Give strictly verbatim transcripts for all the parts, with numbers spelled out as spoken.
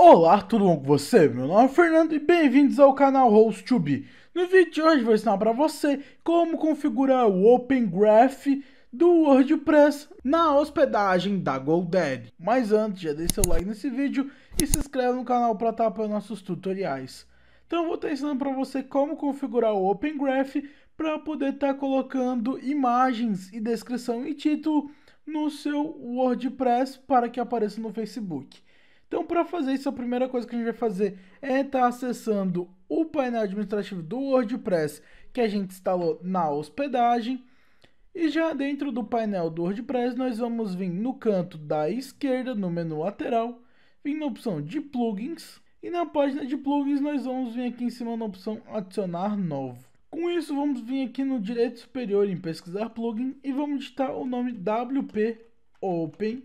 Olá, tudo bom com você? Meu nome é Fernando e bem-vindos ao canal Host to B. No vídeo de hoje vou ensinar para você como configurar o Open Graph do WordPress na hospedagem da GoDaddy. Mas antes, já deixa seu like nesse vídeo e se inscreve no canal para estar apoiando nossos tutoriais. Então eu vou estar ensinando para você como configurar o Open Graph para poder estar colocando imagens e descrição e título no seu WordPress para que apareça no Facebook. Então, para fazer isso, a primeira coisa que a gente vai fazer é estar acessando o painel administrativo do WordPress que a gente instalou na hospedagem. E já dentro do painel do WordPress, nós vamos vir no canto da esquerda, no menu lateral, vir na opção de plugins. E na página de plugins, nós vamos vir aqui em cima na opção adicionar novo. Com isso, vamos vir aqui no direito superior em pesquisar plugin e vamos digitar o nome W P Open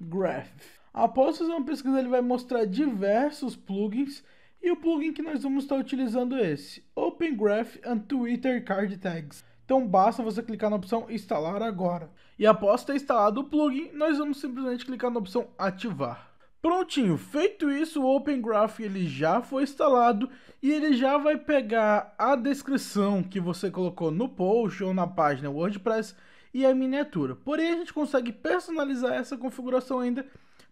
Graph. Após fazer uma pesquisa, ele vai mostrar diversos plugins, e o plugin que nós vamos estar utilizando é esse, Open Graph and Twitter Card Tags. Então basta você clicar na opção instalar agora. E após ter instalado o plugin, nós vamos simplesmente clicar na opção ativar. Prontinho, feito isso, o Open Graph ele já foi instalado e ele já vai pegar a descrição que você colocou no post ou na página WordPress e a miniatura. Porém, a gente consegue personalizar essa configuração ainda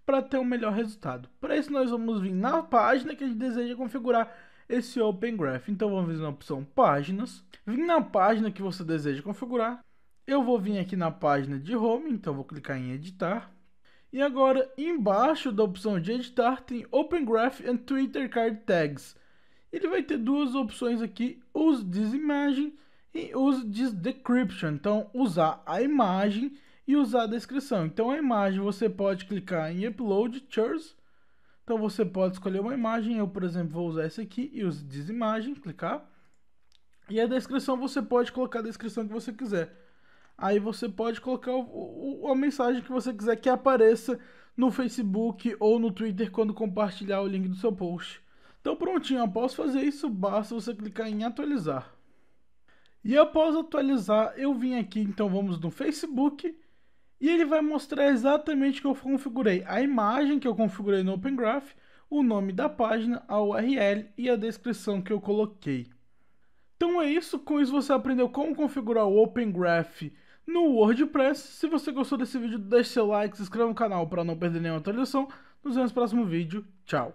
para ter um melhor resultado. Para isso, nós vamos vir na página que a gente deseja configurar esse Open Graph. Então, vamos vir na opção Páginas, vir na página que você deseja configurar. Eu vou vir aqui na página de Home, então vou clicar em Editar. E agora, embaixo da opção de Editar, tem Open Graph and Twitter Card Tags. Ele vai ter duas opções aqui, Use this Image e Use this Description. Então, usar a imagem e usar a descrição. Então a imagem você pode clicar em Upload Choice. Então você pode escolher uma imagem. Eu, por exemplo, vou usar essa aqui e use desimagem, clicar. E a descrição você pode colocar a descrição que você quiser. Aí você pode colocar o, o, a mensagem que você quiser que apareça no Facebook ou no Twitter quando compartilhar o link do seu post. Então prontinho, após fazer isso, basta você clicar em atualizar. E após atualizar, eu vim aqui, então vamos no Facebook. E ele vai mostrar exatamente o que eu configurei, a imagem que eu configurei no Open Graph, o nome da página, a U R L e a descrição que eu coloquei. Então é isso, com isso você aprendeu como configurar o Open Graph no WordPress. Se você gostou desse vídeo, deixe seu like, se inscreva no canal para não perder nenhuma atualização. Nos vemos no próximo vídeo, tchau!